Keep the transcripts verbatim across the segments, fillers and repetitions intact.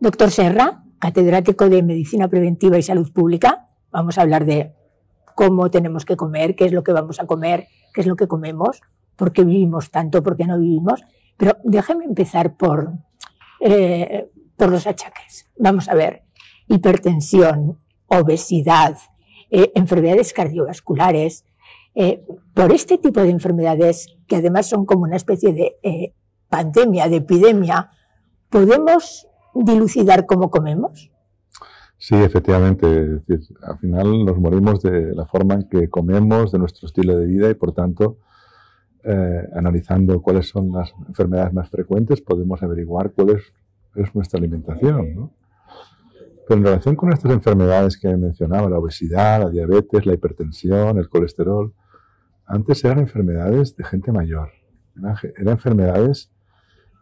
Doctor Serra, catedrático de Medicina Preventiva y Salud Pública. Vamos a hablar de cómo tenemos que comer, qué es lo que vamos a comer, qué es lo que comemos, por qué vivimos tanto, por qué no vivimos. Pero déjeme empezar por, eh, por los achaques. Vamos a ver, hipertensión, obesidad, eh, enfermedades cardiovasculares. Eh, por este tipo de enfermedades, que además son como una especie de eh, pandemia, de epidemia, ¿podemos dilucidar cómo comemos? Sí, efectivamente. Es decir, al final nos morimos de la forma en que comemos, de nuestro estilo de vida y, por tanto, eh, analizando cuáles son las enfermedades más frecuentes, podemos averiguar cuál es, es nuestra alimentación, ¿no? Pero en relación con estas enfermedades que mencionaba, la obesidad, la diabetes, la hipertensión, el colesterol, antes eran enfermedades de gente mayor, eran, eran enfermedades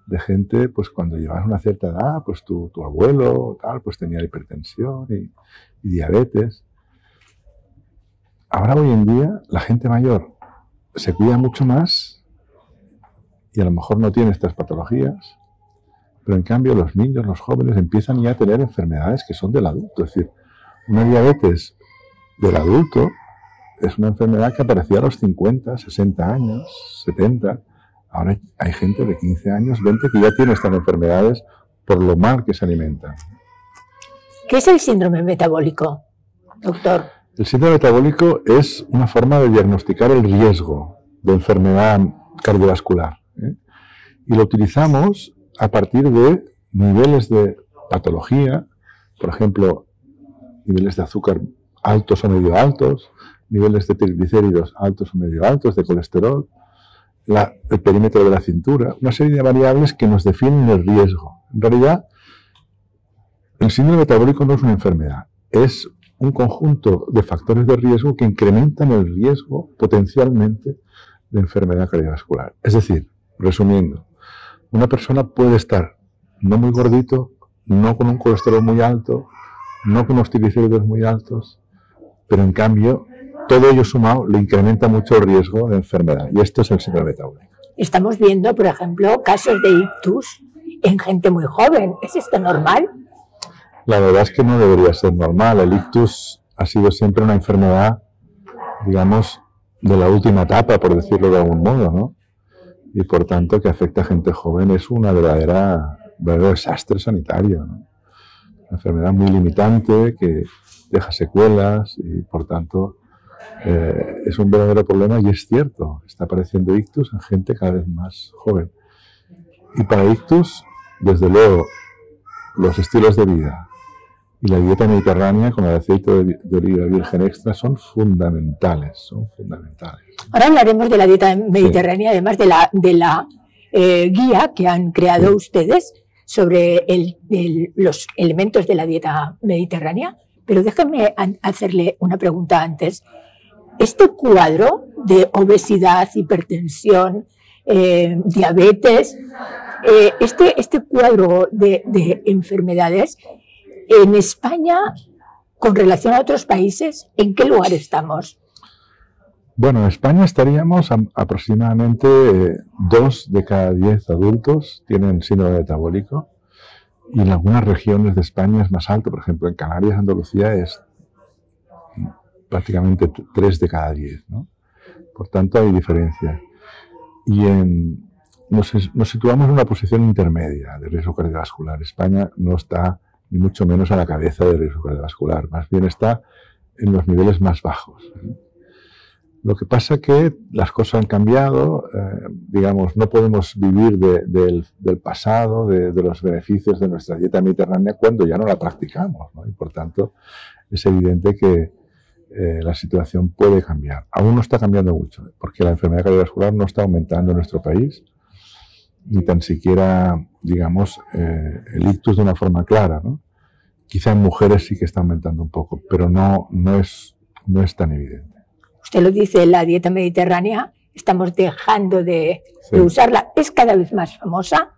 de gente, pues cuando llevas una cierta edad, pues tu, tu abuelo tal, pues tenía hipertensión y, y diabetes. Ahora hoy en día la gente mayor se cuida mucho más y a lo mejor no tiene estas patologías, pero en cambio los niños, los jóvenes empiezan ya a tener enfermedades que son del adulto. Es decir, una diabetes del adulto es una enfermedad que aparecía a los cincuenta, sesenta años, setenta. Ahora hay gente de quince años, veinte, que ya tiene estas enfermedades por lo mal que se alimentan. ¿Qué es el síndrome metabólico, doctor? El síndrome metabólico es una forma de diagnosticar el riesgo de enfermedad cardiovascular, ¿eh? Y lo utilizamos a partir de niveles de patología, por ejemplo, niveles de azúcar altos o medio altos, niveles de triglicéridos altos o medio altos, de colesterol, La, el perímetro de la cintura, una serie de variables que nos definen el riesgo. En realidad, el síndrome metabólico no es una enfermedad, es un conjunto de factores de riesgo que incrementan el riesgo potencialmente de enfermedad cardiovascular. Es decir, resumiendo, una persona puede estar no muy gordito, no con un colesterol muy alto, no con unos triglicéridos muy altos, pero en cambio, todo ello sumado le incrementa mucho el riesgo de enfermedad, y esto es el síndrome metabólico. Estamos viendo, por ejemplo, casos de ictus en gente muy joven. ¿Es esto normal? La verdad es que no debería ser normal. El ictus ha sido siempre una enfermedad, digamos, de la última etapa, por decirlo de algún modo, ¿no? Y por tanto, que afecta a gente joven es una verdadera, verdadero desastre sanitario, ¿no? Una enfermedad muy limitante que deja secuelas y, por tanto, Eh, es un verdadero problema, y es cierto, está apareciendo ictus en gente cada vez más joven. Y para ictus, desde luego, los estilos de vida y la dieta mediterránea con el aceite de, de oliva virgen extra son fundamentales, son fundamentales. Ahora hablaremos de la dieta mediterránea, sí, además de la, de la eh, guía que han creado, sí, ustedes sobre el, el, los elementos de la dieta mediterránea. Pero déjame hacerle una pregunta antes. Este cuadro de obesidad, hipertensión, eh, diabetes, eh, este, este cuadro de, de enfermedades, en España, con relación a otros países, ¿en qué lugar estamos? Bueno, en España estaríamos a, aproximadamente eh, dos de cada diez adultos tienen síndrome metabólico, y en algunas regiones de España es más alto. Por ejemplo, en Canarias, Andalucía, es prácticamente tres de cada diez, ¿no? Por tanto, hay diferencias. Y en, nos, nos situamos en una posición intermedia de riesgo cardiovascular. España no está ni mucho menos a la cabeza de riesgo cardiovascular, más bien está en los niveles más bajos, ¿eh? Lo que pasa es que las cosas han cambiado, eh, digamos, no podemos vivir de, de, del, del pasado, de, de los beneficios de nuestra dieta mediterránea cuando ya no la practicamos, ¿no? Y por tanto, es evidente que eh, la situación puede cambiar. Aún no está cambiando mucho, porque la enfermedad cardiovascular no está aumentando en nuestro país, ni tan siquiera, digamos, eh, el ictus de una forma clara, ¿no? Quizá en mujeres sí que está aumentando un poco, pero no, no, es, no es tan evidente. Usted lo dice, la dieta mediterránea, estamos dejando de, sí, de usarla. Es cada vez más famosa,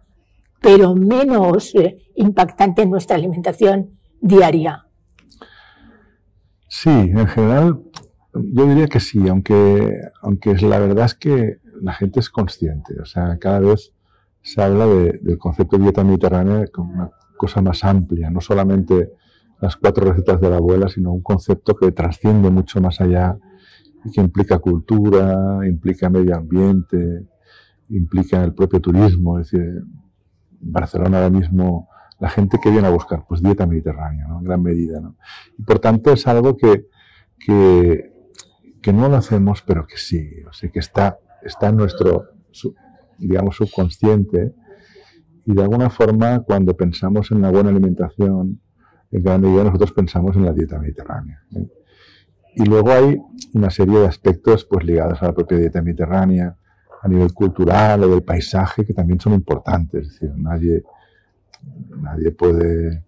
pero menos eh, impactante en nuestra alimentación diaria. Sí, en general, yo diría que sí, aunque, aunque la verdad es que la gente es consciente. O sea, cada vez se habla de, del concepto de dieta mediterránea como una cosa más amplia, no solamente las cuatro recetas de la abuela, sino un concepto que trasciende mucho más allá y que implica cultura, implica medio ambiente, implica el propio turismo. Es decir, en Barcelona ahora mismo la gente que viene a buscar, pues dieta mediterránea, ¿no?, en gran medida, ¿no? Y por tanto es algo que, que, que no lo hacemos, pero que sí, o sea, que está, está en nuestro, digamos, subconsciente, y de alguna forma cuando pensamos en la buena alimentación, en gran medida nosotros pensamos en la dieta mediterránea, ¿eh? Y luego hay una serie de aspectos pues ligados a la propia dieta mediterránea, a nivel cultural o del paisaje, que también son importantes. Es decir, nadie, nadie puede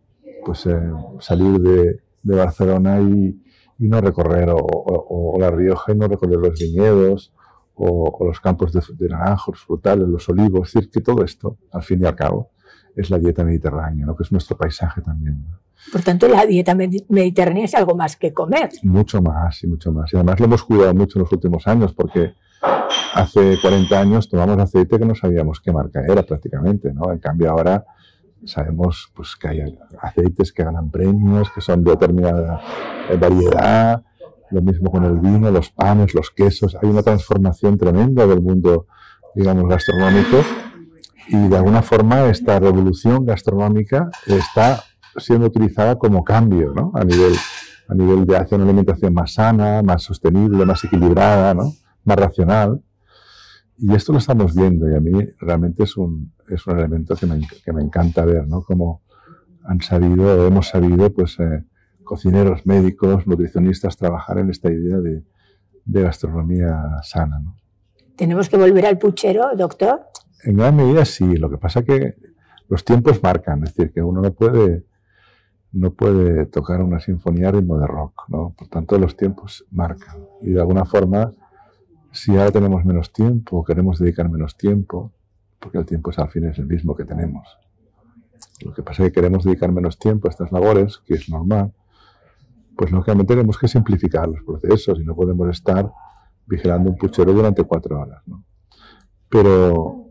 pues, eh, salir de, de Barcelona y, y no recorrer o, o, o La Rioja y no recorrer los viñedos o, o los campos de, de naranjos, frutales, los olivos. Es decir, que todo esto, al fin y al cabo, es la dieta mediterránea, ¿no?, que es nuestro paisaje también, ¿no? Por tanto, la dieta mediterránea es algo más que comer. Mucho más, y mucho más. Y además lo hemos cuidado mucho en los últimos años, porque hace cuarenta años tomamos aceite que no sabíamos qué marca era prácticamente, ¿no? En cambio ahora sabemos pues, que hay aceites que ganan premios, que son de determinada variedad. Lo mismo con el vino, los panes, los quesos. Hay una transformación tremenda del mundo, digamos, gastronómico. Y de alguna forma esta revolución gastronómica está siendo utilizada como cambio, ¿no?, a nivel, a nivel de hacer una alimentación más sana, más sostenible, más equilibrada, ¿no?, más racional. Y esto lo estamos viendo, y a mí realmente es un, es un elemento que me, que me encanta ver, ¿no?, como han sabido, hemos sabido, pues, eh, cocineros, médicos, nutricionistas, trabajar en esta idea de, de gastronomía sana, ¿no? ¿Tenemos que volver al puchero, doctor? En gran medida sí, lo que pasa que los tiempos marcan, es decir, que uno no puede, no puede tocar una sinfonía a ritmo de rock, ¿no? Por tanto, los tiempos marcan. Y de alguna forma, si ahora tenemos menos tiempo, o queremos dedicar menos tiempo, porque el tiempo es, al fin es el mismo que tenemos. Lo que pasa es que queremos dedicar menos tiempo a estas labores, que es normal, pues lógicamente tenemos que simplificar los procesos y no podemos estar vigilando un puchero durante cuatro horas, ¿no? Pero,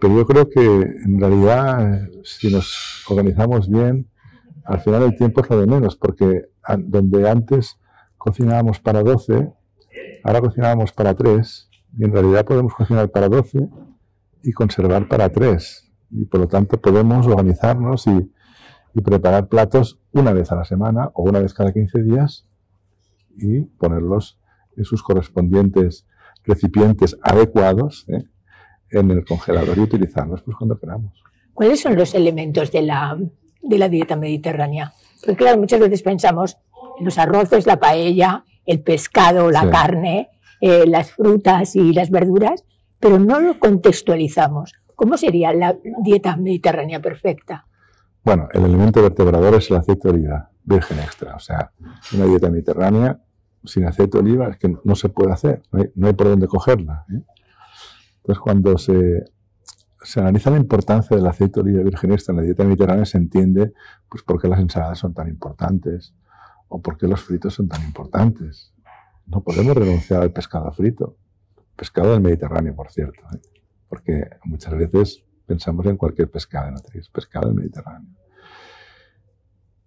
pero yo creo que en realidad, si nos organizamos bien, al final el tiempo es lo de menos, porque donde antes cocinábamos para doce, ahora cocinábamos para tres, y en realidad podemos cocinar para doce y conservar para tres. Y por lo tanto podemos organizarnos y, y preparar platos una vez a la semana o una vez cada quince días y ponerlos en sus correspondientes recipientes adecuados, ¿eh?, en el congelador y utilizarlos pues cuando queramos. ¿Cuáles son los elementos de la, de la dieta mediterránea? Porque claro, muchas veces pensamos en los arroces, la paella, el pescado, la sí. carne, eh, las frutas y las verduras, pero no lo contextualizamos. ¿Cómo sería la dieta mediterránea perfecta? Bueno, el elemento vertebrador es el aceite de oliva virgen extra. O sea, una dieta mediterránea sin aceite de oliva es que no se puede hacer, no hay, no hay por dónde cogerla, ¿eh? Entonces, cuando se, se analiza la importancia del aceite de oliva virgen extra en la dieta mediterránea, se entiende pues, por qué las ensaladas son tan importantes o por qué los fritos son tan importantes. No podemos renunciar al pescado frito, pescado del Mediterráneo, por cierto, ¿eh?, porque muchas veces pensamos en cualquier pescado en matriz, pescado del Mediterráneo.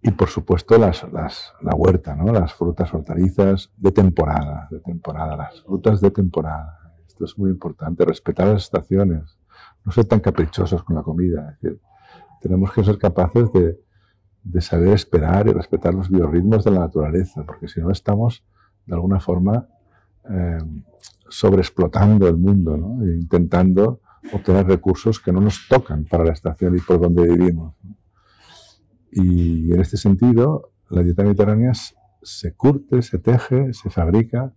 Y, por supuesto, las, las, la huerta, ¿no?, las frutas, hortalizas de temporada, de temporada, las frutas de temporada. Esto es muy importante, respetar las estaciones, no ser tan caprichosos con la comida. Es decir, tenemos que ser capaces de, de saber esperar y respetar los biorritmos de la naturaleza, porque si no estamos, de alguna forma, eh, sobreexplotando el mundo, ¿no?, e intentando obtener recursos que no nos tocan para la estación y por donde vivimos, ¿no? Y en este sentido, la dieta mediterránea se curte, se teje, se fabrica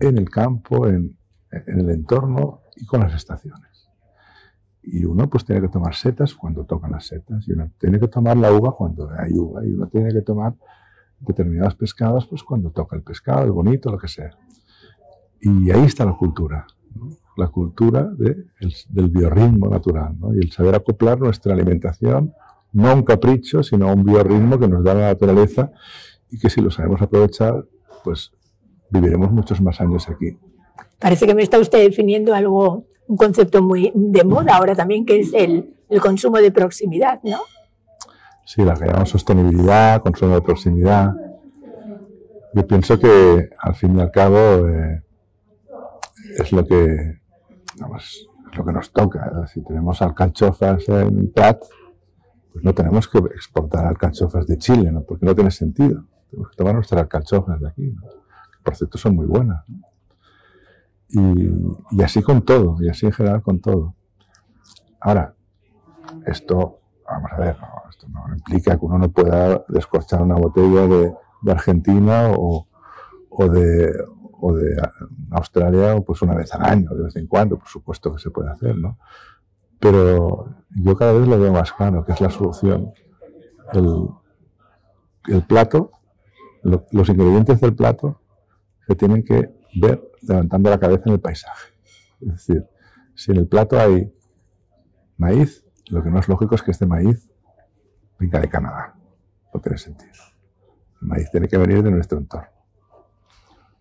en el campo, en en el entorno y con las estaciones. Y uno pues tiene que tomar setas cuando tocan las setas, y uno tiene que tomar la uva cuando hay uva, y uno tiene que tomar determinados pescados pues cuando toca el pescado, el bonito, lo que sea. Y ahí está la cultura, ¿no?, la cultura de, el, del biorritmo natural, ¿no?, y el saber acoplar nuestra alimentación, no a un capricho, sino a un biorritmo que nos da la naturaleza y que si lo sabemos aprovechar, pues viviremos muchos más años aquí. Parece que me está usted definiendo algo, un concepto muy de moda ahora también, que es el, el consumo de proximidad, ¿no? Sí, las que llamamos sostenibilidad, consumo de proximidad. Yo pienso que, al fin y al cabo, eh, es lo que, vamos, es lo que nos toca. ¿Eh? Si tenemos alcachofas en Prat, pues no tenemos que exportar alcachofas de Chile, ¿no? Porque no tiene sentido. Tenemos que tomar nuestras alcachofas de aquí, ¿no? Que por cierto son muy buenas, ¿no? Y, y así con todo, y así en general con todo. Ahora, esto, vamos a ver, no, esto no implica que uno no pueda descorchar una botella de, de Argentina o, o, de, o de Australia pues una vez al año, de vez en cuando, por supuesto que se puede hacer, ¿no? Pero yo cada vez lo veo más claro, que es la solución. El, el plato, lo, los ingredientes del plato se tienen que ver levantando la cabeza en el paisaje. Es decir, si en el plato hay maíz, lo que no es lógico es que este maíz venga de Canadá. No tiene sentido. El maíz tiene que venir de nuestro entorno.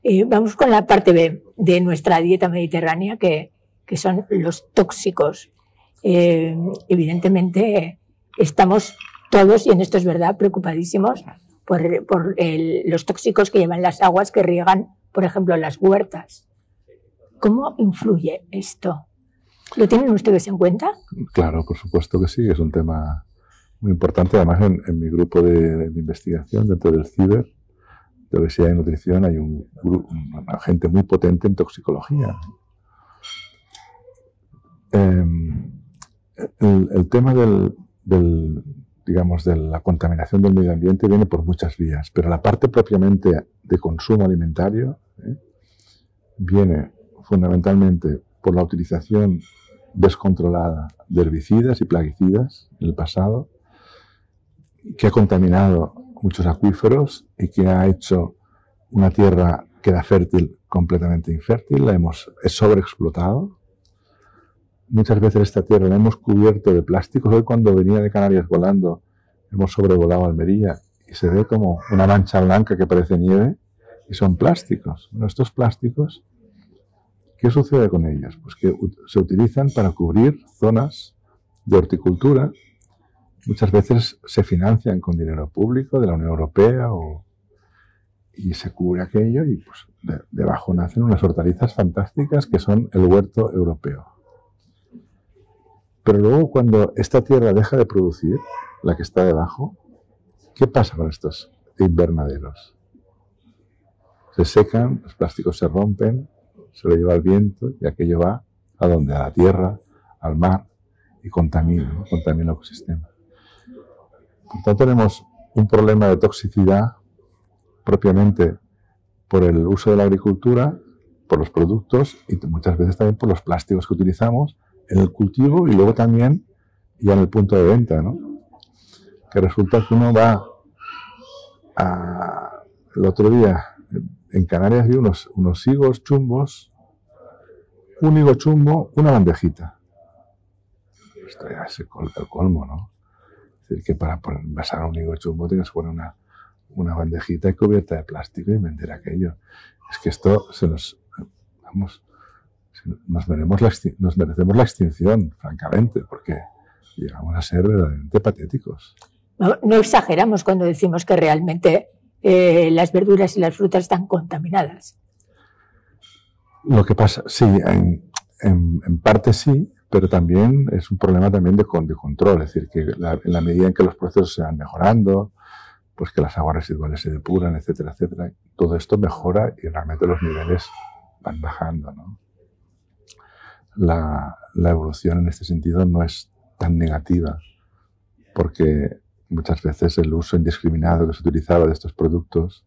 Eh, vamos con la parte B de nuestra dieta mediterránea, que, que son los tóxicos. Eh, evidentemente estamos todos, y en esto es verdad, preocupadísimos por, por el, los tóxicos que llevan las aguas que riegan, por ejemplo, las huertas. ¿Cómo influye esto? ¿Lo tienen ustedes en cuenta? Claro, por supuesto que sí, es un tema muy importante. Además, en, en mi grupo de, de investigación dentro del CIBER, de obesidad y nutrición, hay un, un, una gente muy potente en toxicología. Eh, el, el tema del, del, digamos, de la contaminación del medio ambiente viene por muchas vías, pero la parte propiamente de consumo alimentario eh, viene fundamentalmente por la utilización descontrolada de herbicidas y plaguicidas en el pasado, que ha contaminado muchos acuíferos y que ha hecho una tierra que era fértil completamente infértil, la hemos sobreexplotado. Muchas veces esta tierra la hemos cubierto de plásticos. Hoy, cuando venía de Canarias volando, hemos sobrevolado Almería y se ve como una mancha blanca que parece nieve y son plásticos. Bueno, estos plásticos, ¿qué sucede con ellos? Pues que se utilizan para cubrir zonas de horticultura. Muchas veces se financian con dinero público de la Unión Europea o, y se cubre aquello y pues, de, debajo nacen unas hortalizas fantásticas que son el huerto europeo. Pero luego, cuando esta tierra deja de producir, la que está debajo, ¿qué pasa con estos invernaderos? Se secan, los plásticos se rompen, se lo lleva el viento y aquello va a donde, a la tierra, al mar, y contamina, ¿no? Contamina el ecosistema. Por tanto, tenemos un problema de toxicidad propiamente por el uso de la agricultura, por los productos y muchas veces también por los plásticos que utilizamos en el cultivo y luego también ya en el punto de venta, ¿no? Que resulta que uno va a... El otro día en Canarias vi unos, unos higos chumbos, un higo chumbo, una bandejita. Esto ya es el, col, el colmo, ¿no? Es decir, que para envasar un higo chumbo tienes que poner una, una bandejita cubierta de plástico y vender aquello. Es que esto se nos... Vamos, nos merecemos la, nos merecemos la extinción, francamente, porque llegamos a ser verdaderamente patéticos. No, no exageramos cuando decimos que realmente... Eh, las verduras y las frutas están contaminadas. Lo que pasa, sí, en, en, en parte sí, pero también es un problema también de, de control, es decir, que la, en la medida en que los procesos se van mejorando, pues que las aguas residuales se depuran, etcétera, etcétera, todo esto mejora y realmente los niveles van bajando, ¿no? La, la evolución en este sentido no es tan negativa, porque... Muchas veces el uso indiscriminado que se utilizaba de estos productos,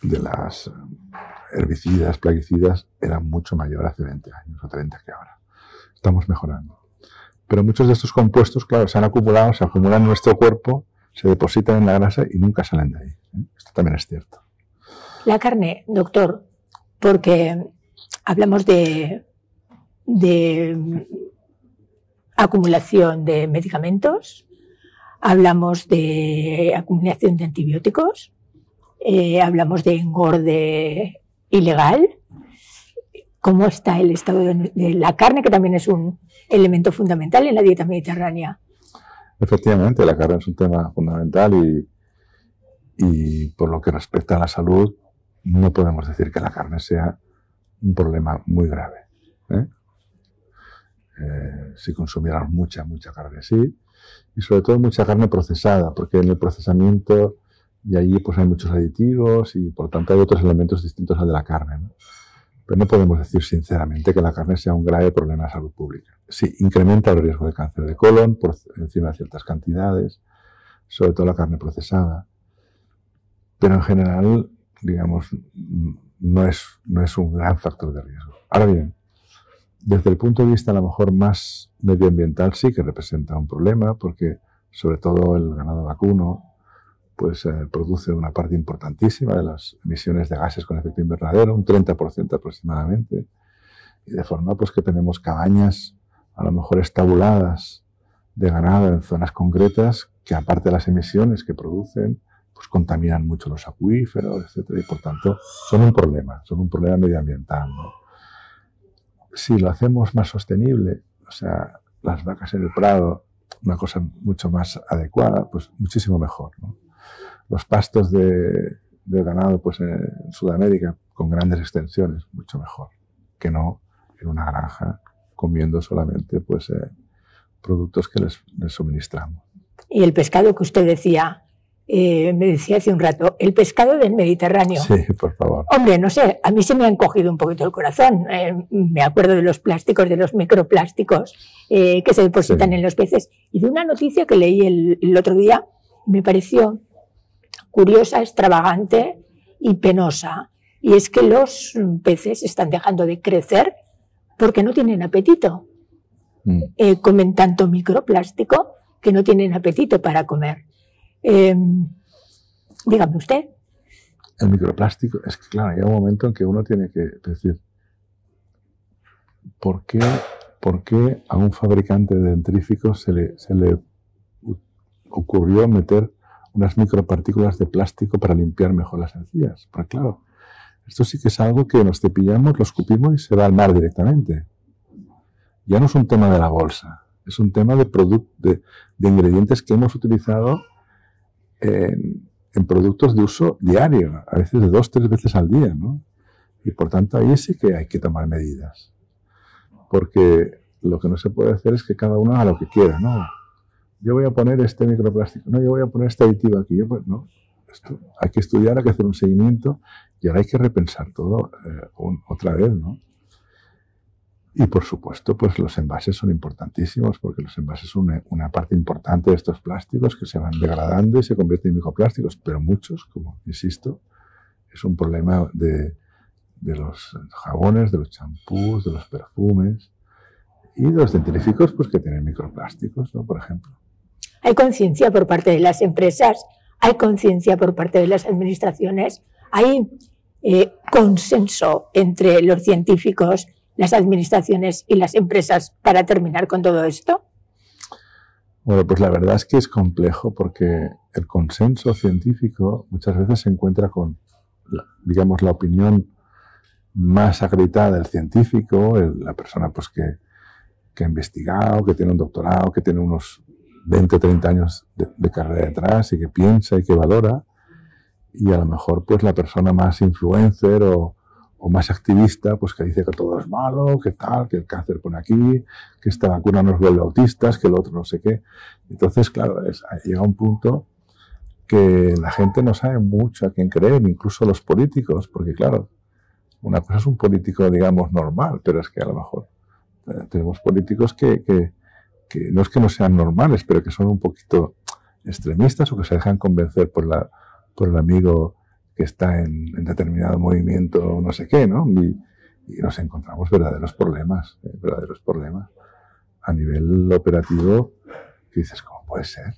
de las herbicidas, plaguicidas, era mucho mayor hace veinte años o treinta que ahora. Estamos mejorando. Pero muchos de estos compuestos, claro, se han acumulado, se acumulan en nuestro cuerpo, se depositan en la grasa y nunca salen de ahí. Esto también es cierto. La carne, doctor, porque hablamos de, de acumulación de medicamentos, hablamos de acumulación de antibióticos, eh, hablamos de engorde ilegal. ¿Cómo está el estado de la carne, que también es un elemento fundamental en la dieta mediterránea? Efectivamente, la carrera es un tema fundamental y, y por lo que respecta a la salud, no podemos decir que la carne sea un problema muy grave, ¿eh? Eh, si consumiéramos mucha, mucha carne, sí, y sobre todo mucha carne procesada, porque en el procesamiento y allí pues hay muchos aditivos y por tanto hay otros elementos distintos al de la carne, ¿no? Pero no podemos decir sinceramente que la carne sea un grave problema de salud pública. Sí, incrementa el riesgo de cáncer de colon por encima de ciertas cantidades, sobre todo la carne procesada, pero en general, digamos, no es, no es un gran factor de riesgo. Ahora bien, desde el punto de vista a lo mejor más medioambiental sí que representa un problema, porque sobre todo el ganado vacuno pues eh, produce una parte importantísima de las emisiones de gases con efecto invernadero, un treinta por ciento aproximadamente, y de forma pues que tenemos cabañas a lo mejor estabuladas de ganado en zonas concretas que, aparte de las emisiones que producen, pues contaminan mucho los acuíferos, etcétera, y por tanto son un problema, son un problema medioambiental, ¿no? Si lo hacemos más sostenible, o sea, las vacas en el prado, una cosa mucho más adecuada, pues muchísimo mejor, ¿no? Los pastos de, de ganado pues en Sudamérica con grandes extensiones, mucho mejor que no en una granja comiendo solamente pues eh, productos que les, les suministramos. Y el pescado que usted decía, eh, me decía hace un rato, el pescado del Mediterráneo. Sí, por favor. Hombre, no sé, a mí se me han cogido un poquito el corazón. Eh, me acuerdo de los plásticos, de los microplásticos eh, que se depositan sí. en los peces. Y de una noticia que leí el, el otro día, me pareció curiosa, extravagante y penosa. Y es que los peces están dejando de crecer porque no tienen apetito. Mm. Eh, comen tanto microplástico que no tienen apetito para comer. Eh, dígame usted. El microplástico, es que claro, hay un momento en que uno tiene que decir, ¿por qué, por qué a un fabricante de dentríficos se le, se le ocurrió meter unas micropartículas de plástico para limpiar mejor las encías? Pero claro, esto sí que es algo que nos cepillamos, lo escupimos y se va al mar directamente. Ya no es un tema de la bolsa, es un tema de, de, de ingredientes que hemos utilizado en, en productos de uso diario, a veces de dos, tres veces al día, ¿no? Y por tanto ahí sí que hay que tomar medidas, porque lo que no se puede hacer es que cada uno haga lo que quiera, ¿no? Yo voy a poner este microplástico, no, yo voy a poner este aditivo aquí, yo pues no, esto, hay que estudiar, hay que hacer un seguimiento y ahora hay que repensar todo eh, un, otra vez, ¿no? Y por supuesto, pues los envases son importantísimos, porque los envases son una, una parte importante de estos plásticos que se van degradando y se convierten en microplásticos, pero muchos, como insisto, es un problema de, de los jabones, de los champús, de los perfumes y de los dentífricos, pues que tienen microplásticos, ¿no? Por ejemplo. Hay conciencia por parte de las empresas, hay conciencia por parte de las administraciones, hay eh, consenso entre los científicos, las administraciones y las empresas para terminar con todo esto. Bueno, pues la verdad es que es complejo porque el consenso científico muchas veces se encuentra con, digamos, la opinión más acreditada del científico, el, la persona pues que, que ha investigado, que tiene un doctorado, que tiene unos veinte o treinta años de, de carrera detrás y que piensa y que valora, y a lo mejor pues la persona más influencer o, o más activista, pues que dice que todo es malo, que tal, que el cáncer pone aquí, que esta vacuna nos vuelve autistas, que el otro no sé qué. Entonces, claro, es, llega un punto que la gente no sabe mucho a quién creer, incluso los políticos, porque claro, una cosa es un político, digamos, normal, pero es que a lo mejor eh, tenemos políticos que, que que no es que no sean normales, pero que son un poquito extremistas o que se dejan convencer por la, por el amigo que está en, en determinado movimiento no sé qué, ¿no? Y, y nos encontramos verdaderos problemas, eh, verdaderos problemas a nivel operativo que dices, ¿cómo puede ser?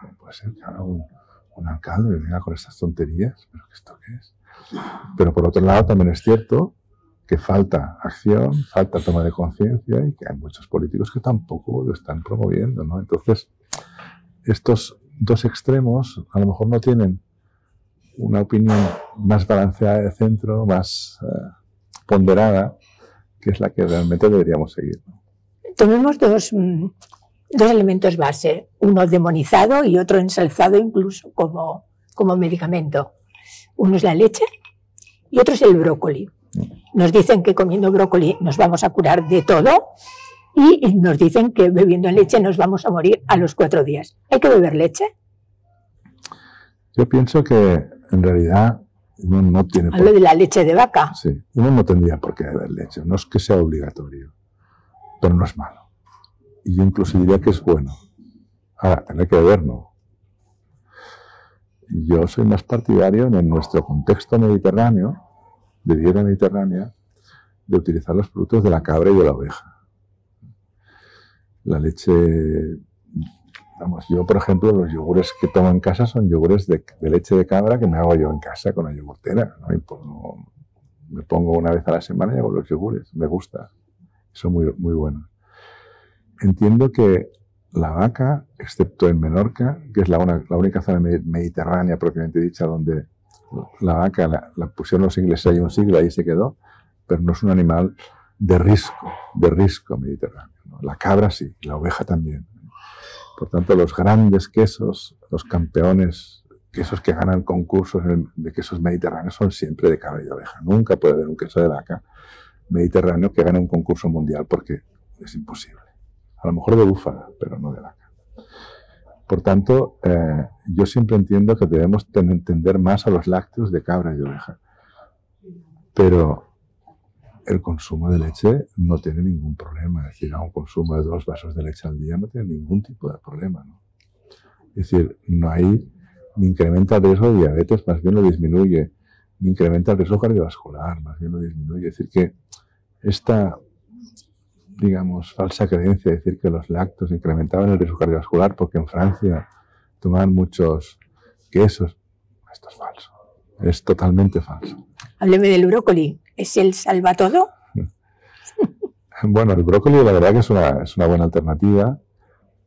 ¿Cómo puede ser que ahora un, un alcalde venga con estas tonterías? ¿Pero esto qué es? Pero por otro lado también es cierto que falta acción, falta toma de conciencia y que hay muchos políticos que tampoco lo están promoviendo, ¿no? Entonces, estos dos extremos a lo mejor no tienen una opinión más balanceada de centro, más eh, ponderada, que es la que realmente deberíamos seguir, ¿no? Tomemos dos dos elementos base, uno demonizado y otro ensalzado incluso como, como medicamento. Uno es la leche y otro es el brócoli. Nos dicen que comiendo brócoli nos vamos a curar de todo y nos dicen que bebiendo leche nos vamos a morir a los cuatro días. ¿Hay que beber leche? Yo pienso que en realidad uno no tiene... Hablo por... de la leche de vaca. Sí, uno no tendría por qué beber leche, no es que sea obligatorio, pero no es malo. Y yo incluso diría que es bueno. Ahora, tener que beber no. Yo soy más partidario en nuestro contexto mediterráneo, de dieta mediterránea, de utilizar los productos de la cabra y de la oveja. La leche, vamos, yo por ejemplo los yogures que tomo en casa son yogures de, de leche de cabra que me hago yo en casa con la yogurtera, ¿no? Y pongo, me pongo una vez a la semana y hago los yogures, me gusta, son muy, muy buenos. Entiendo que la vaca, excepto en Menorca, que es la, una, la única zona mediterránea propiamente dicha donde la vaca la, la pusieron los ingleses ahí un siglo, ahí se quedó, pero no es un animal de risco, de risco mediterráneo, ¿no? La cabra sí, la oveja también. Por tanto, los grandes quesos, los campeones, quesos que ganan concursos de quesos mediterráneos son siempre de cabra y de oveja. Nunca puede haber un queso de vaca mediterráneo que gane un concurso mundial porque es imposible. A lo mejor de búfala, pero no de vaca. Por tanto, eh, yo siempre entiendo que debemos entender más a los lácteos de cabra y de oveja. Pero el consumo de leche no tiene ningún problema. Es decir, a un consumo de dos vasos de leche al día no tiene ningún tipo de problema, ¿no? Es decir, no hay, ni incrementa el riesgo de diabetes, más bien lo disminuye. Ni incrementa el riesgo cardiovascular, más bien lo disminuye. Es decir, que esta... digamos, falsa creencia de decir que los lácteos incrementaban el riesgo cardiovascular porque en Francia tomaban muchos quesos. Esto es falso. Es totalmente falso. Hábleme del brócoli. ¿Es el salvatodo? Bueno, el brócoli la verdad que es una, es una buena alternativa.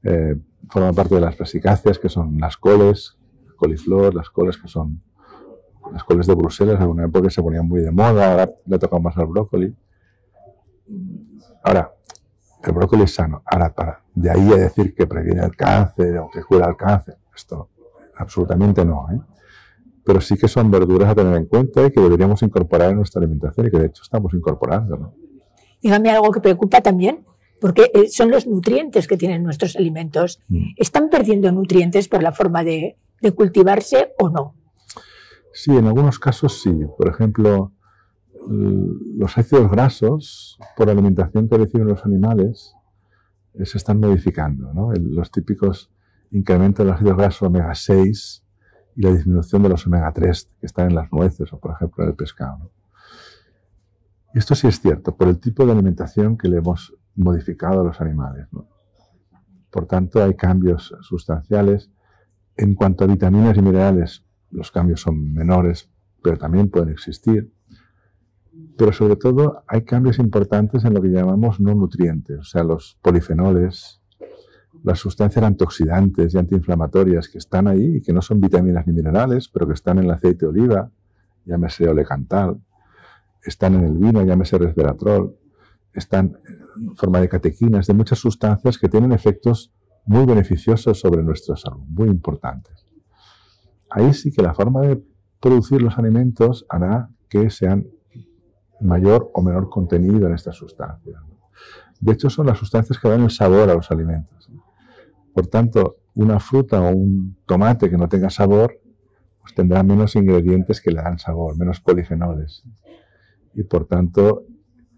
Eh, forma parte de las brasicáceas, que son las coles, coliflor, las coles que son las coles de Bruselas. En alguna época se ponían muy de moda, ahora le ha tocado más al brócoli. Ahora, el brócoli es sano. Ahora, para de ahí a decir que previene el cáncer o que cura el cáncer, esto absolutamente no, ¿eh? Pero sí que son verduras a tener en cuenta y que deberíamos incorporar en nuestra alimentación y que de hecho estamos incorporando, ¿no? Dígame algo que preocupa también, porque son los nutrientes que tienen nuestros alimentos. Mm. ¿Están perdiendo nutrientes por la forma de, de cultivarse o no? Sí, en algunos casos sí. Por ejemplo... los ácidos grasos por la alimentación que reciben los animales se están modificando, ¿no? Los típicos incrementos de los ácidos grasos omega seis y la disminución de los omega tres que están en las nueces o, por ejemplo, en el pescado, ¿no? Esto sí es cierto, por el tipo de alimentación que le hemos modificado a los animales, ¿no? Por tanto, hay cambios sustanciales. En cuanto a vitaminas y minerales, los cambios son menores, pero también pueden existir. Pero sobre todo hay cambios importantes en lo que llamamos no nutrientes, o sea, los polifenoles, las sustancias antioxidantes y antiinflamatorias que están ahí y que no son vitaminas ni minerales, pero que están en el aceite de oliva, llámese olecantal, están en el vino, llámese resveratrol, están en forma de catequinas, de muchas sustancias que tienen efectos muy beneficiosos sobre nuestra salud, muy importantes. Ahí sí que la forma de producir los alimentos hará que sean mayor o menor contenido en estas sustancias. De hecho, son las sustancias que dan el sabor a los alimentos. Por tanto, una fruta o un tomate que no tenga sabor, pues tendrá menos ingredientes que le dan sabor, menos polifenoles. Y por tanto,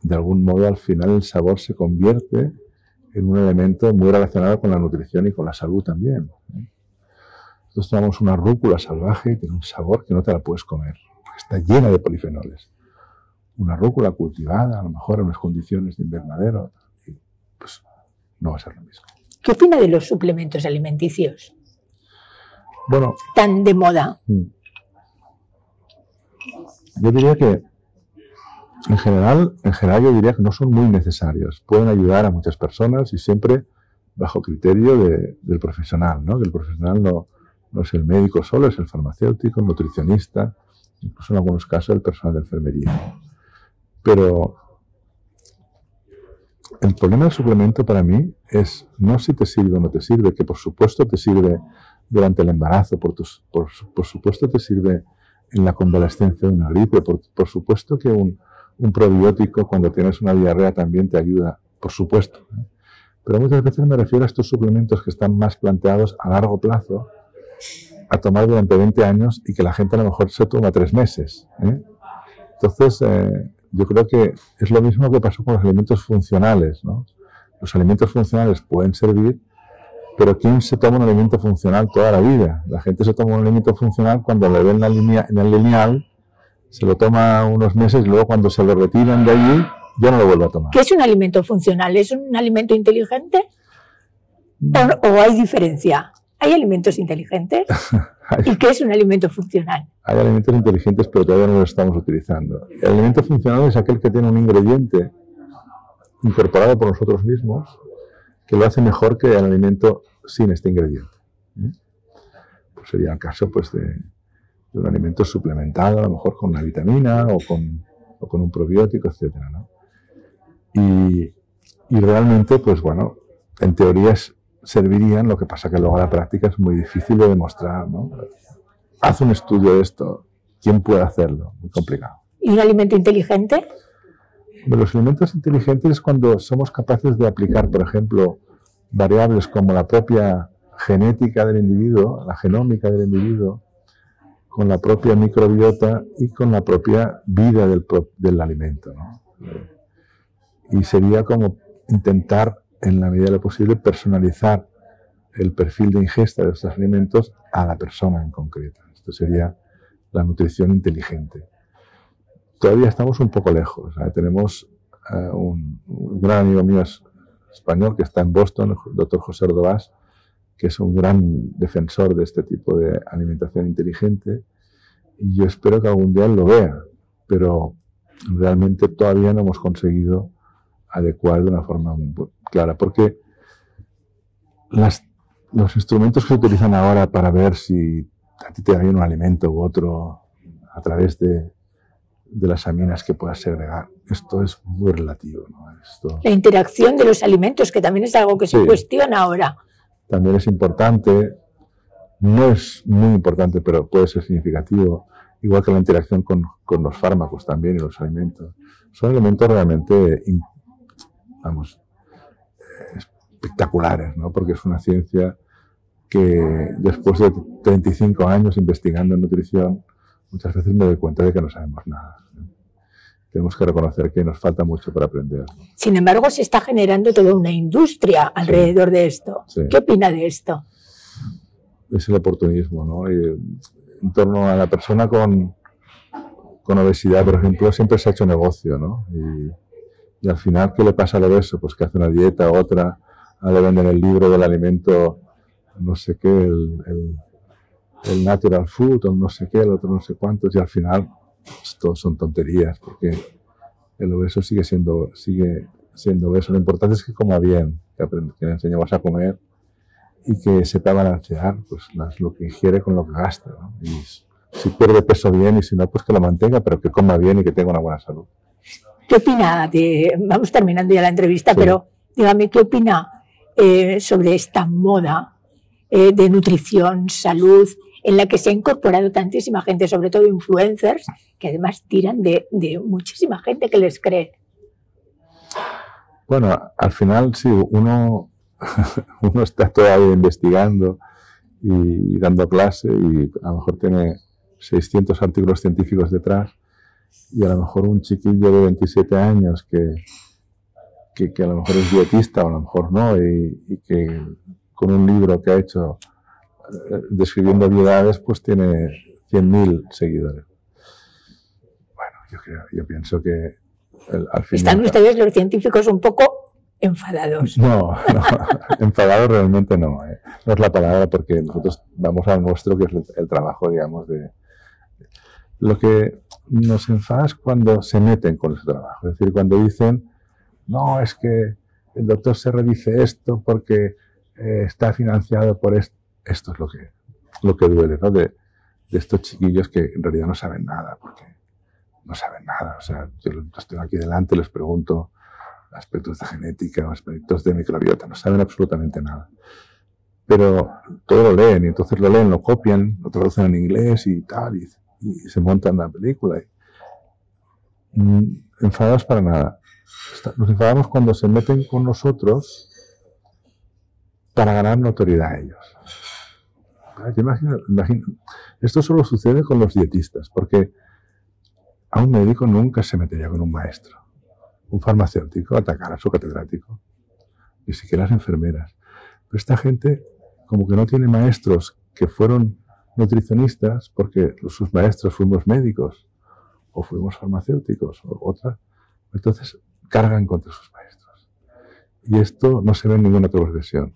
de algún modo, al final el sabor se convierte en un elemento muy relacionado con la nutrición y con la salud también. Nosotros tomamos una rúcula salvaje y tiene un sabor que no te la puedes comer, porque está llena de polifenoles. Una rúcula cultivada, a lo mejor en unas condiciones de invernadero, y pues no va a ser lo mismo. ¿Qué opina de los suplementos alimenticios? Bueno, tan de moda. Yo diría que, en general, en general yo diría que no son muy necesarios. Pueden ayudar a muchas personas y siempre bajo criterio de, del profesional, ¿no? Que el profesional no, no es el médico solo, es el farmacéutico, el nutricionista, incluso en algunos casos el personal de enfermería. Pero El problema del suplemento para mí es no si te sirve o no te sirve, que por supuesto te sirve durante el embarazo, por, tus, por, por supuesto te sirve en la convalescencia de una gripe, por, por supuesto que un, un probiótico cuando tienes una diarrea también te ayuda, por supuesto. Pero muchas veces me refiero a estos suplementos que están más planteados a largo plazo, a tomar durante veinte años y que la gente a lo mejor se toma tres meses, ¿eh? Entonces, eh, yo creo que es lo mismo que pasó con los alimentos funcionales, ¿no? Los alimentos funcionales pueden servir, pero ¿quién se toma un alimento funcional toda la vida? La gente se toma un alimento funcional cuando le ven en el lineal, se lo toma unos meses y luego cuando se lo retiran de allí, yo no lo vuelvo a tomar. ¿Qué es un alimento funcional? ¿Es un alimento inteligente? ¿O hay diferencia? ¿Hay alimentos inteligentes? ¿Y qué es un alimento funcional? Hay alimentos inteligentes, pero todavía no los estamos utilizando. El alimento funcional es aquel que tiene un ingrediente incorporado por nosotros mismos que lo hace mejor que el alimento sin este ingrediente. ¿Eh? Pues sería el caso pues, de, de un alimento suplementado, a lo mejor con una vitamina o con, o con un probiótico, etcétera, ¿no? Y, y realmente, pues bueno, en teoría es servirían, lo que pasa que luego a la práctica es muy difícil de demostrar, ¿no? Haz un estudio de esto, ¿quién puede hacerlo? Muy complicado. ¿Y un alimento inteligente? Bueno, los alimentos inteligentes es cuando somos capaces de aplicar, por ejemplo, variables como la propia genética del individuo, la genómica del individuo, con la propia microbiota y con la propia vida del, pro del alimento, ¿no? Y sería como intentar en la medida de lo posible, personalizar el perfil de ingesta de estos alimentos a la persona en concreto. Esto sería la nutrición inteligente. Todavía estamos un poco lejos, ¿eh? Tenemos uh, un, un gran amigo mío español que está en Boston, el doctor José Ordovás, que es un gran defensor de este tipo de alimentación inteligente, y yo espero que algún día lo vea, pero realmente todavía no hemos conseguido adecuar de una forma muy clara, porque las, los instrumentos que se utilizan ahora para ver si a ti te da bien un alimento u otro a través de, de las aminas que puedas segregar, esto es muy relativo, ¿no? Esto... La interacción de los alimentos, que también es algo que se sí, cuestiona ahora. También es importante, no es muy importante, pero puede ser significativo, igual que la interacción con, con los fármacos también y los alimentos. Son elementos realmente importantes, vamos, espectaculares, ¿no? Porque es una ciencia que después de treinta y cinco años investigando en nutrición, muchas veces me doy cuenta de que no sabemos nada, ¿no? Tenemos que reconocer que nos falta mucho para aprender, ¿no? Sin embargo, se está generando toda una industria alrededor sí, de esto. Sí. ¿Qué opina de esto? Es el oportunismo, ¿no? Y en torno a la persona con, con obesidad, por ejemplo, siempre se ha hecho negocio, ¿no? Y, Y al final, ¿qué le pasa al obeso? Pues que hace una dieta, otra, le venden el libro del alimento, no sé qué, el, el, el natural food, o no sé qué, el otro no sé cuántos, y al final, pues, todos son tonterías, porque el obeso sigue siendo, sigue siendo obeso. Lo importante es que coma bien, que, aprende, que le enseñemos a comer y que sepa balancear pues, las, lo que ingiere con lo que gasta, ¿no? Y si pierde peso bien y si no, pues que lo mantenga, pero que coma bien y que tenga una buena salud. ¿Qué opina? De, vamos terminando ya la entrevista, sí, pero dígame, ¿qué opina eh, sobre esta moda eh, de nutrición, salud, en la que se ha incorporado tantísima gente, sobre todo influencers, que además tiran de, de muchísima gente que les cree? Bueno, al final sí, uno, uno está todavía investigando y dando clase y a lo mejor tiene seiscientos artículos científicos detrás. Y a lo mejor un chiquillo de veintisiete años que, que, que a lo mejor es dietista o a lo mejor no, y, y que con un libro que ha hecho describiendo viudades, pues tiene cien mil seguidores. Bueno, yo, creo, yo pienso que el, al final... ¿Están ustedes los científicos un poco enfadados? No, no enfadados realmente no, eh. No es la palabra, porque nosotros vamos al nuestro, que es el, el trabajo, digamos, de... Lo que nos enfada es cuando se meten con ese trabajo. Es decir, cuando dicen, no, es que el doctor Serra dice esto porque eh, está financiado por esto. Esto es lo que, lo que duele, ¿no? De, de estos chiquillos que en realidad no saben nada, porque no saben nada. O sea, yo estoy aquí delante, les pregunto aspectos de genética o aspectos de microbiota, no saben absolutamente nada. Pero todo lo leen, y entonces lo leen, lo copian, lo traducen en inglés y tal, y, y se montan la película. Y, mm, enfadados para nada. Nos enfadamos cuando se meten con nosotros para ganar notoriedad a ellos. Yo imagino, imagino, esto solo sucede con los dietistas, porque a un médico nunca se metería con un maestro. Un farmacéutico atacará a su catedrático, ni siquiera las enfermeras. Pero esta gente, como que no tiene maestros que fueron nutricionistas, porque sus maestros fuimos médicos, o fuimos farmacéuticos, o otra, entonces cargan contra sus maestros. Y esto no se ve en ninguna otra profesión.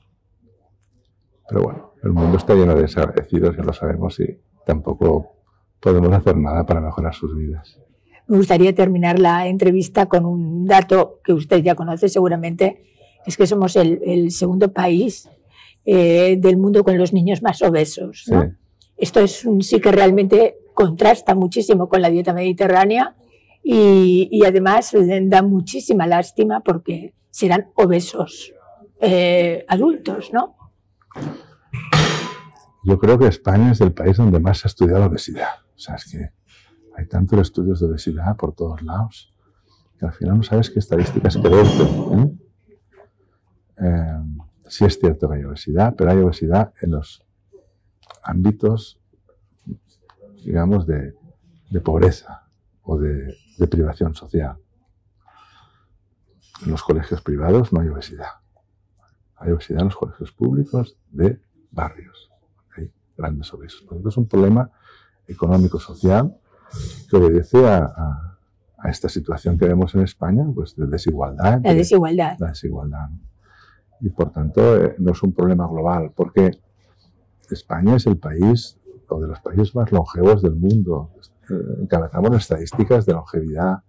Pero bueno, el mundo está lleno de desagradecidos, ya lo sabemos, y tampoco podemos hacer nada para mejorar sus vidas. Me gustaría terminar la entrevista con un dato que usted ya conoce seguramente, es que somos el, el segundo país eh, del mundo con los niños más obesos, ¿no? Sí. Esto es un, sí que realmente contrasta muchísimo con la dieta mediterránea y, y además da muchísima lástima porque serán obesos eh, adultos, ¿no? Yo creo que España es el país donde más se ha estudiado obesidad. O sea, es que hay tantos estudios de obesidad por todos lados que al final no sabes qué estadísticas creerte, ¿eh? Eh, sí es cierto que hay obesidad, pero hay obesidad en los ámbitos, digamos, de, de pobreza o de, de privación social. En los colegios privados no hay obesidad. Hay obesidad en los colegios públicos de barrios. Hay grandes obesos. Por lo tanto, es un problema económico-social que obedece a, a, a esta situación que vemos en España, pues de desigualdad. La desigualdad. De, la desigualdad. Y por tanto, eh, no es un problema global, porque España es el país, o de los países más longevos del mundo. Eh, encabezamos las estadísticas de longevidad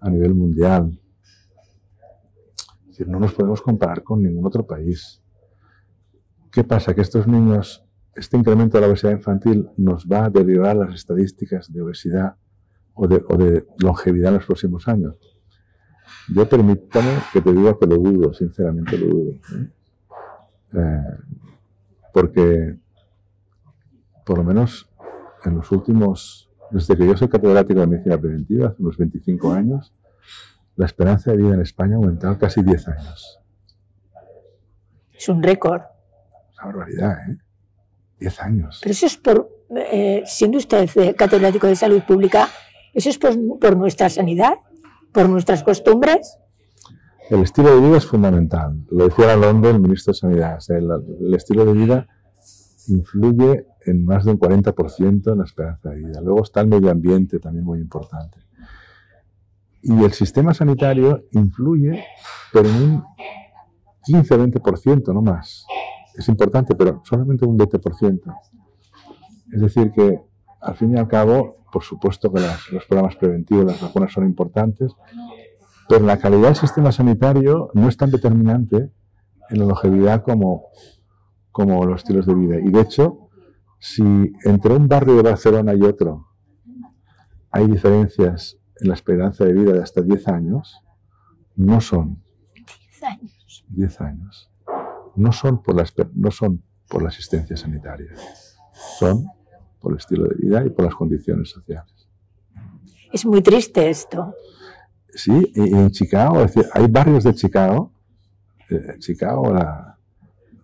a nivel mundial. No nos podemos comparar con ningún otro país. ¿Qué pasa? Que estos niños, este incremento de la obesidad infantil nos va a deteriorar las estadísticas de obesidad o de, o de longevidad en los próximos años. Yo permítame que te diga que lo dudo, sinceramente lo dudo, ¿eh? Eh, porque, por lo menos en los últimos, desde que yo soy catedrático de medicina preventiva, hace unos veinticinco años, la esperanza de vida en España ha aumentado casi diez años. Es un récord. Es una barbaridad, ¿eh? diez años. Pero eso es por, eh, siendo usted catedrático de salud pública, ¿eso es por, por nuestra sanidad? ¿Por nuestras costumbres? El estilo de vida es fundamental. Lo decía Alonso, el ministro de Sanidad. O sea, el, el estilo de vida influye en más de un cuarenta por ciento en la esperanza de vida. Luego está el medio ambiente, también muy importante. Y el sistema sanitario influye, pero en un quince a veinte por ciento, no más. Es importante, pero solamente un veinte por ciento. Es decir que, al fin y al cabo, por supuesto que las, los programas preventivos, las vacunas son importantes, pero la calidad del sistema sanitario no es tan determinante en la longevidad como, como los estilos de vida. Y de hecho, si entre un barrio de Barcelona y otro hay diferencias en la esperanza de vida de hasta diez años, no son diez años. diez años. No son por la, no son por la asistencia sanitaria, son por el estilo de vida y por las condiciones sociales. Es muy triste esto. Sí, y en Chicago, es decir, hay barrios de Chicago, eh, Chicago, la,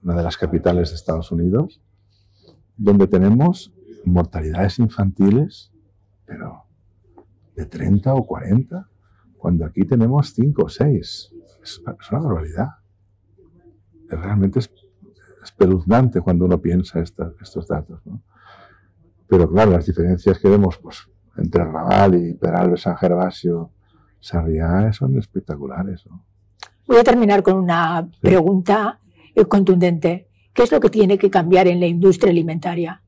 una de las capitales de Estados Unidos, donde tenemos mortalidades infantiles, pero de treinta o cuarenta, cuando aquí tenemos cinco o seis. Es una, es una barbaridad. Es realmente espeluznante cuando uno piensa esta, estos datos, ¿no? Pero claro, las diferencias que vemos pues, entre Raval y Peralbes, San Gervasio, Sarriá, son espectaculares, ¿no? Voy a terminar con una pregunta sí. contundente. ¿Qué es lo que tiene que cambiar en la industria alimentaria?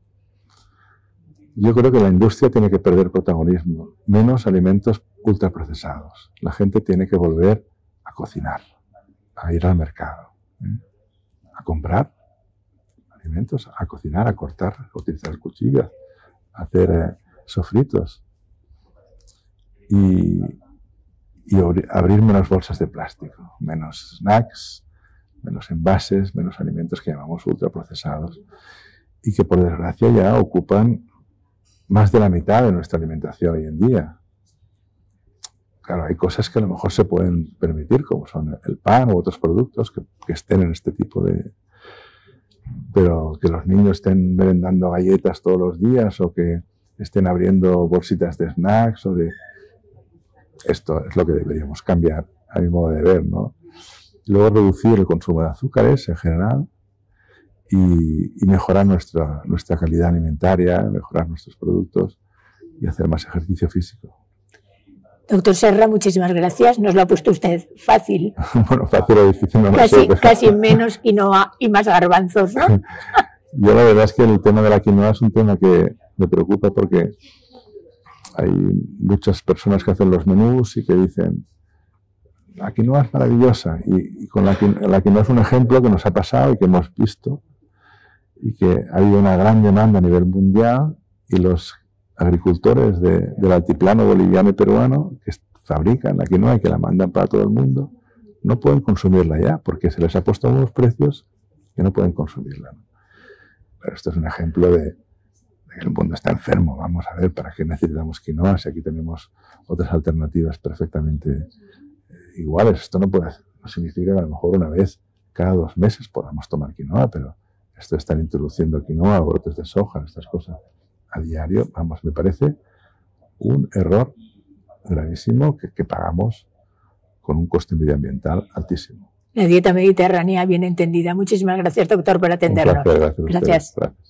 Yo creo que la industria tiene que perder protagonismo, menos alimentos ultraprocesados. La gente tiene que volver a cocinar, a ir al mercado, ¿eh? A comprar alimentos, a cocinar, a cortar, a utilizar cuchillas, a hacer eh, sofritos. Y, y abrir menos bolsas de plástico, menos snacks, menos envases, menos alimentos que llamamos ultraprocesados y que por desgracia ya ocupan más de la mitad de nuestra alimentación hoy en día. Claro, hay cosas que a lo mejor se pueden permitir, como son el pan u otros productos que, que estén en este tipo de... Pero que los niños estén merendando galletas todos los días o que estén abriendo bolsitas de snacks o de... Esto es lo que deberíamos cambiar, a mi modo de ver, ¿no? Luego reducir el consumo de azúcares en general y, y mejorar nuestra, nuestra calidad alimentaria, mejorar nuestros productos y hacer más ejercicio físico. Doctor Serra, muchísimas gracias. Nos lo ha puesto usted fácil. Bueno, fácil o difícil no lo sé. Casi, casi menos y, no a, y más garbanzos, ¿no? Yo la verdad es que el tema de la quinoa es un tema que me preocupa porque... Hay muchas personas que hacen los menús y que dicen, la quinoa es maravillosa. Y, y con la quinoa, la quinoa es un ejemplo que nos ha pasado y que hemos visto. Y que ha habido una gran demanda a nivel mundial. Y los agricultores de, del altiplano boliviano y peruano que fabrican la quinoa y que la mandan para todo el mundo, no pueden consumirla ya porque se les ha puesto unos precios que no pueden consumirla. Pero esto es un ejemplo de... El mundo está enfermo, vamos a ver, ¿para qué necesitamos quinoa si aquí tenemos otras alternativas perfectamente iguales? Esto no, puede, no significa que a lo mejor una vez cada dos meses podamos tomar quinoa, pero esto de estar introduciendo quinoa, brotes de soja, estas cosas a diario, vamos, me parece un error gravísimo que, que pagamos con un coste medioambiental altísimo. La dieta mediterránea bien entendida. Muchísimas gracias, doctor, por atendernos. Un placer, gracias. Gracias.